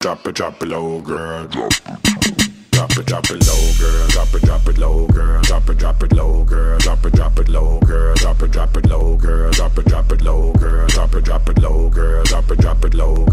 Drop it low, girl. Drop it low, girl. Drop it low, girl. Drop it low, girl. Drop it low, girl. Drop it low, girl. Drop it low, girl. Drop it low, girl. Drop it low, girl.